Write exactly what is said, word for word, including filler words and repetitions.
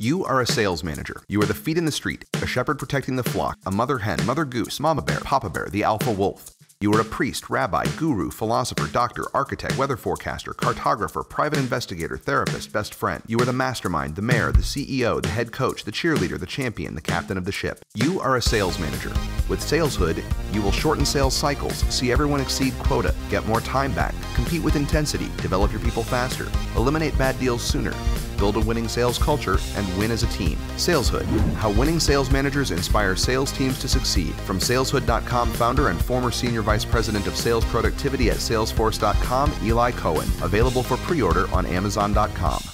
You are a sales manager. You are the feet in the street, a shepherd protecting the flock, a mother hen, mother goose, mama bear, papa bear, the alpha wolf. You are a priest, rabbi, guru, philosopher, doctor, architect, weather forecaster, cartographer, private investigator, therapist, best friend. You are the mastermind, the mayor, the C E O, the head coach, the cheerleader, the champion, the captain of the ship. You are a sales manager. With Saleshood, you will shorten sales cycles, see everyone exceed quota, get more time back, compete with intensity, develop your people faster, eliminate bad deals sooner, build a winning sales culture, and win as a team. Saleshood, how winning sales managers inspire sales teams to succeed. From saleshood dot com founder and former senior vice president of sales productivity at salesforce dot com, Eli Cohen. Available for pre-order on amazon dot com.